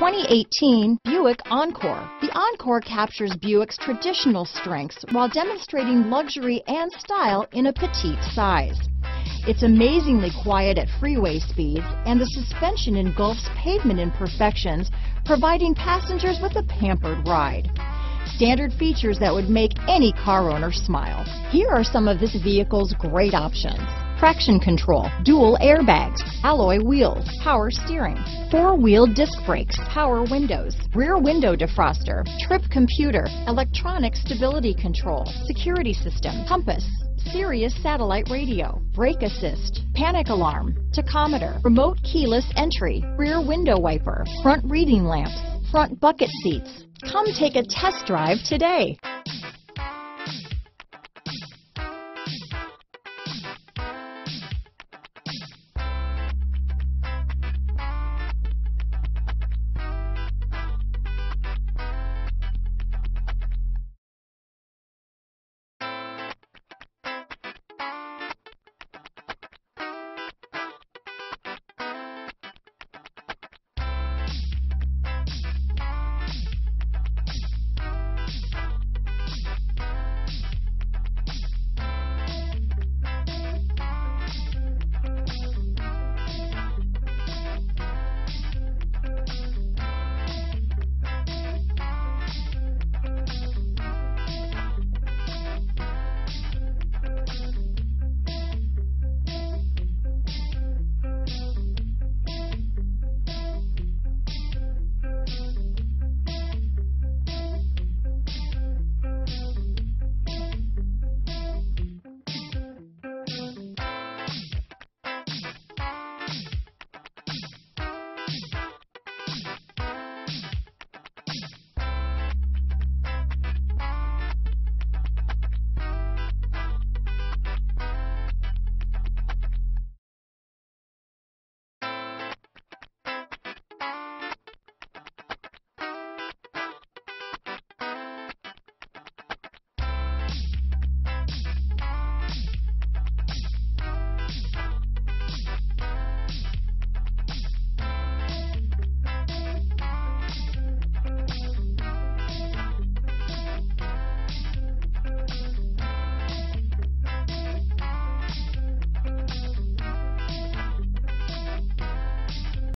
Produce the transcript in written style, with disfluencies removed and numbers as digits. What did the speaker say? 2018 Buick Encore. The Encore captures Buick's traditional strengths while demonstrating luxury and style in a petite size. It's amazingly quiet at freeway speeds, and the suspension engulfs pavement imperfections, providing passengers with a pampered ride. Standard features that would make any car owner smile. Here are some of this vehicle's great options: traction control, dual airbags, alloy wheels, power steering, four-wheel disc brakes, power windows, rear window defroster, trip computer, electronic stability control, security system, compass, Sirius satellite radio, brake assist, panic alarm, tachometer, remote keyless entry, rear window wiper, front reading lamps, front bucket seats. Come take a test drive today.